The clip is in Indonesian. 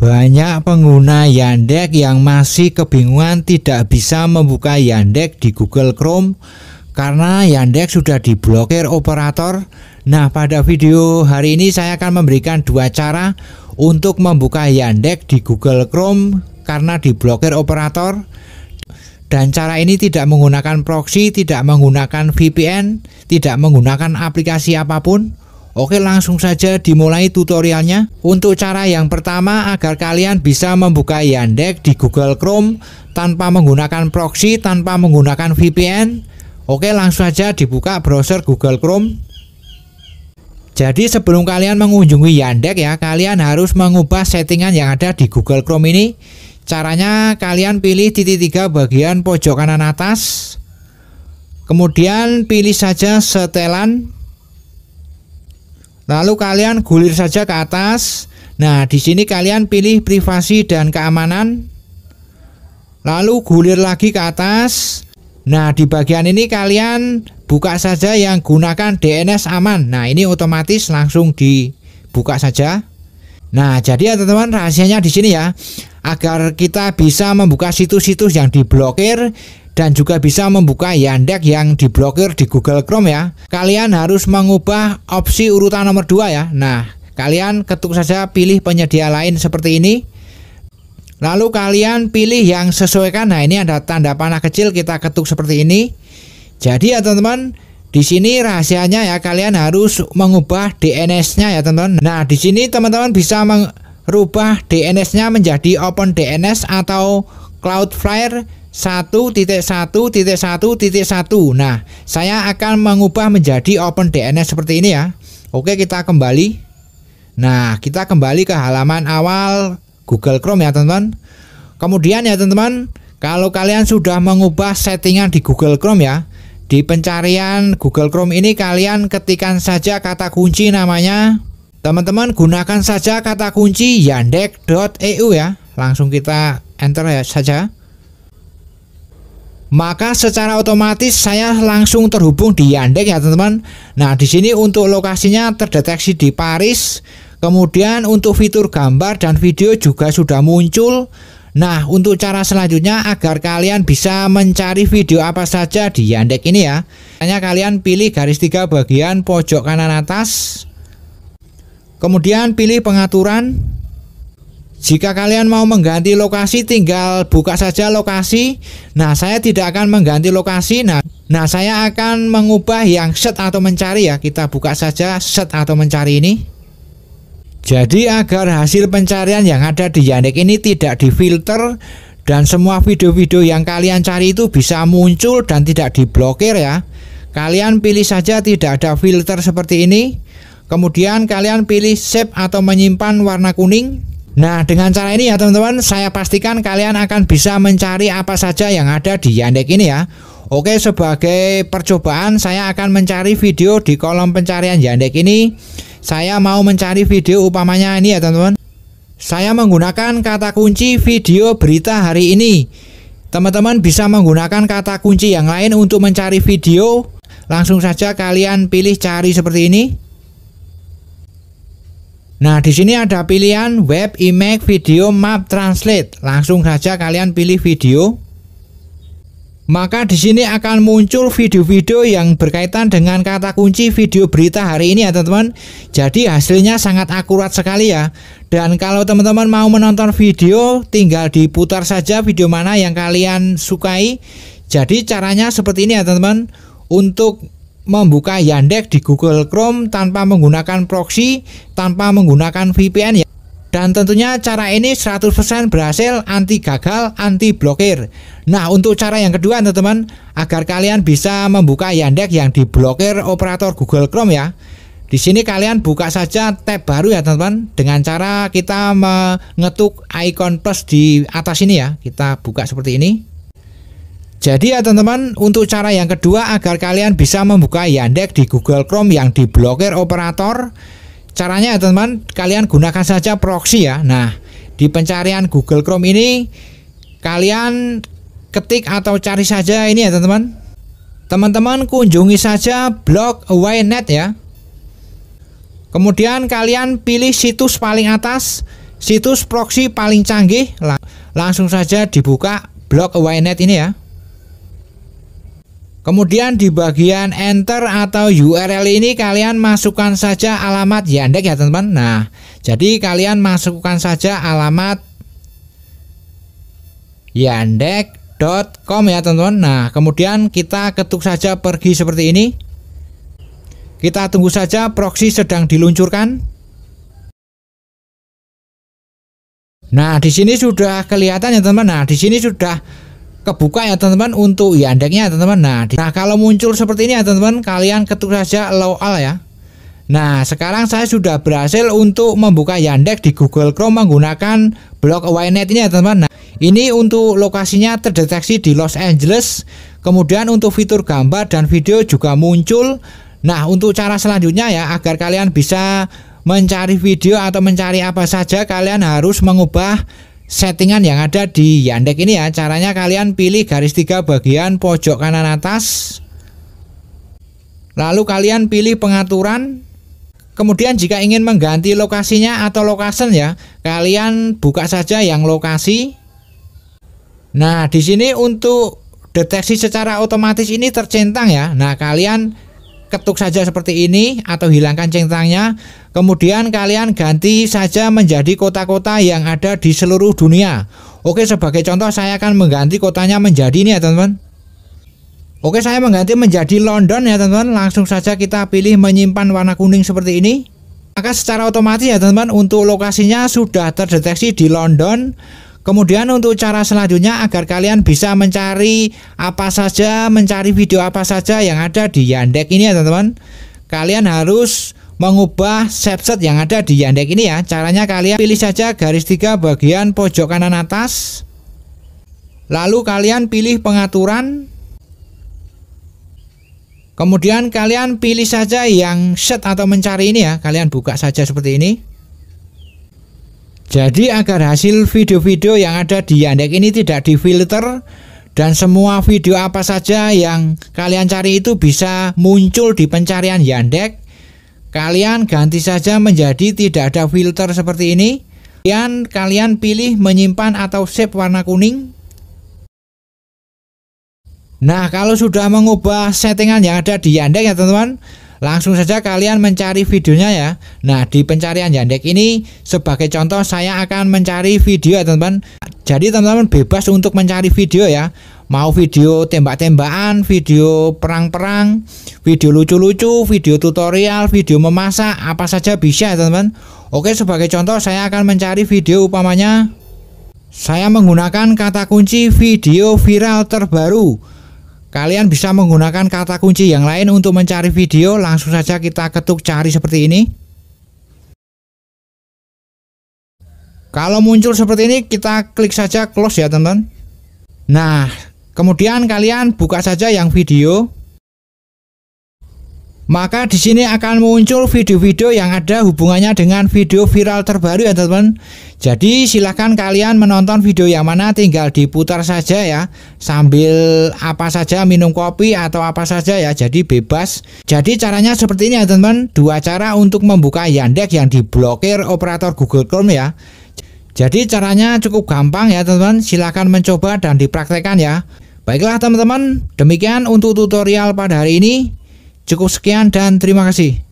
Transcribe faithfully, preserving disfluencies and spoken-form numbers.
Banyak pengguna Yandex yang masih kebingungan tidak bisa membuka Yandex di Google Chrome karena Yandex sudah diblokir operator. Nah, pada video hari ini saya akan memberikan dua cara untuk membuka Yandex di Google Chrome karena diblokir operator. Dan cara ini tidak menggunakan proxy, tidak menggunakan V P N, tidak menggunakan aplikasi apapun. Oke, langsung saja dimulai tutorialnya. Untuk cara yang pertama, agar kalian bisa membuka Yandex di Google Chrome tanpa menggunakan proxy, tanpa menggunakan V P N. Oke, langsung saja dibuka browser Google Chrome. Jadi sebelum kalian mengunjungi Yandex ya, kalian harus mengubah settingan yang ada di Google Chrome ini. Caranya kalian pilih titik tiga bagian pojok kanan atas. Kemudian pilih saja setelan. Lalu kalian gulir saja ke atas. Nah, di sini kalian pilih privasi dan keamanan. Lalu gulir lagi ke atas. Nah, di bagian ini kalian buka saja yang gunakan D N S aman. Nah, ini otomatis langsung dibuka saja. Nah, jadi ya teman-teman, rahasianya di sini ya. Agar kita bisa membuka situs-situs yang diblokir dan juga bisa membuka Yandex yang diblokir di Google Chrome ya, kalian harus mengubah opsi urutan nomor dua ya. Nah, kalian ketuk saja pilih penyedia lain seperti ini. Lalu kalian pilih yang sesuaikan. Nah, ini ada tanda panah kecil, kita ketuk seperti ini. Jadi ya teman-teman, di sini rahasianya ya kalian harus mengubah D N S-nya ya teman-teman. Nah, di sini teman-teman bisa merubah D N S-nya menjadi Open D N S atau Cloudflare satu titik satu titik satu titik satu. Nah, saya akan mengubah menjadi Open D N S seperti ini ya. Oke, kita kembali. Nah, kita kembali ke halaman awal Google Chrome ya teman-teman. Kemudian ya teman-teman, kalau kalian sudah mengubah settingan di Google Chrome ya, di pencarian Google Chrome ini kalian ketikkan saja kata kunci namanya. Teman-teman, gunakan saja kata kunci yandex dot e u ya. Langsung kita enter ya saja. Maka secara otomatis saya langsung terhubung di Yandex ya teman-teman. Nah, di sini untuk lokasinya terdeteksi di Paris. Kemudian untuk fitur gambar dan video juga sudah muncul. Nah, untuk cara selanjutnya agar kalian bisa mencari video apa saja di Yandex ini ya, hanya kalian pilih garis tiga bagian pojok kanan atas. Kemudian pilih pengaturan. Jika kalian mau mengganti lokasi, tinggal buka saja lokasi. Nah, saya tidak akan mengganti lokasi. Nah, nah saya akan mengubah yang set atau mencari ya. Kita buka saja set atau mencari ini. Jadi agar hasil pencarian yang ada di Yandex ini tidak difilter dan semua video-video yang kalian cari itu bisa muncul dan tidak diblokir ya. Kalian pilih saja tidak ada filter seperti ini. Kemudian kalian pilih save atau menyimpan warna kuning. Nah, dengan cara ini ya teman-teman, saya pastikan kalian akan bisa mencari apa saja yang ada di Yandex ini ya. Oke, sebagai percobaan saya akan mencari video di kolom pencarian Yandex ini. Saya mau mencari video upamanya ini ya teman-teman. Saya menggunakan kata kunci video berita hari ini. Teman-teman bisa menggunakan kata kunci yang lain untuk mencari video. Langsung saja kalian pilih cari seperti ini. Nah, di sini ada pilihan web, image, video, map, translate. Langsung saja kalian pilih video. Maka di sini akan muncul video-video yang berkaitan dengan kata kunci video berita hari ini ya teman-teman. Jadi hasilnya sangat akurat sekali ya. Dan kalau teman-teman mau menonton video, tinggal diputar saja video mana yang kalian sukai. Jadi caranya seperti ini ya teman-teman. Untuk membuka Yandex di Google Chrome tanpa menggunakan proxy, tanpa menggunakan V P N ya. Dan tentunya cara ini seratus persen berhasil, anti gagal, anti blokir. Nah, untuk cara yang kedua teman-teman, agar kalian bisa membuka Yandex yang diblokir operator Google Chrome ya. Di sini kalian buka saja tab baru ya teman-teman, dengan cara kita mengetuk icon plus di atas ini ya. Kita buka seperti ini. Jadi ya teman-teman, untuk cara yang kedua agar kalian bisa membuka Yandex di Google Chrome yang diblokir operator, caranya ya teman-teman, kalian gunakan saja proxy ya. Nah, di pencarian Google Chrome ini kalian ketik atau cari saja ini ya teman-teman. Teman-teman kunjungi saja blog wynet ya. Kemudian kalian pilih situs paling atas. situs proxy paling canggih. Lang langsung saja dibuka blog wynet ini ya. Kemudian di bagian enter atau U R L ini kalian masukkan saja alamat Yandex ya teman-teman. Nah, jadi kalian masukkan saja alamat yandex dot com ya teman-teman. Nah, kemudian kita ketuk saja pergi seperti ini. Kita tunggu saja proxy sedang diluncurkan. Nah, di sini sudah kelihatan ya teman-teman. Nah, di sini sudah kebuka ya teman-teman untuk Yandex-nya teman-teman. Nah, nah kalau muncul seperti ini ya teman-teman, kalian ketuk saja allow all ya. Nah, sekarang saya sudah berhasil untuk membuka Yandex di Google Chrome menggunakan blog wynet ini ya teman-teman. Nah, ini untuk lokasinya terdeteksi di Los Angeles. Kemudian untuk fitur gambar dan video juga muncul. Nah, untuk cara selanjutnya ya, agar kalian bisa mencari video atau mencari apa saja, kalian harus mengubah settingan yang ada di Yandex ini ya. Caranya kalian pilih garis tiga bagian pojok kanan atas, lalu kalian pilih pengaturan. Kemudian jika ingin mengganti lokasinya atau location ya, kalian buka saja yang lokasi. Nah, di sini untuk deteksi secara otomatis ini tercentang ya. Nah, kalian ketuk saja seperti ini atau hilangkan centangnya. Kemudian kalian ganti saja menjadi kota-kota yang ada di seluruh dunia. Oke, sebagai contoh saya akan mengganti kotanya menjadi ini ya teman-teman. Oke, saya mengganti menjadi London ya teman-teman. Langsung saja kita pilih menyimpan warna kuning seperti ini. Maka secara otomatis ya teman-teman untuk lokasinya sudah terdeteksi di London. Kemudian untuk cara selanjutnya agar kalian bisa mencari apa saja, mencari video apa saja yang ada di Yandex ini ya teman-teman, kalian harus mengubah subset yang ada di Yandex ini ya. Caranya kalian pilih saja garis tiga bagian pojok kanan atas, lalu kalian pilih pengaturan. Kemudian kalian pilih saja yang set atau mencari ini ya. Kalian buka saja seperti ini. Jadi agar hasil video-video yang ada di Yandex ini tidak difilter dan semua video apa saja yang kalian cari itu bisa muncul di pencarian Yandex. Kalian ganti saja menjadi tidak ada filter seperti ini. Dan kalian pilih menyimpan atau save warna kuning. Nah, kalau sudah mengubah settingan yang ada di Yandex ya teman-teman, langsung saja kalian mencari videonya ya. Nah, di pencarian Yandex ini sebagai contoh saya akan mencari video ya teman-teman. Jadi teman-teman bebas untuk mencari video ya. Mau video tembak-tembakan, video perang-perang, video lucu-lucu, video tutorial, video memasak, apa saja bisa ya teman-teman. Oke, sebagai contoh saya akan mencari video upamanya. Saya menggunakan kata kunci video viral terbaru. Kalian bisa menggunakan kata kunci yang lain untuk mencari video. Langsung saja kita ketuk cari seperti ini. Kalau muncul seperti ini kita klik saja close ya teman-teman. Nah, kemudian kalian buka saja yang video. Maka di sini akan muncul video-video yang ada hubungannya dengan video viral terbaru ya teman-teman. Jadi silahkan kalian menonton video yang mana, tinggal diputar saja ya. Sambil apa saja, minum kopi atau apa saja ya. Jadi bebas. Jadi caranya seperti ini ya teman-teman. Dua cara untuk membuka Yandex yang diblokir operator Google Chrome ya. Jadi caranya cukup gampang ya teman-teman. Silahkan mencoba dan dipraktekkan ya. Baiklah teman-teman, demikian untuk tutorial pada hari ini. Cukup sekian dan terima kasih.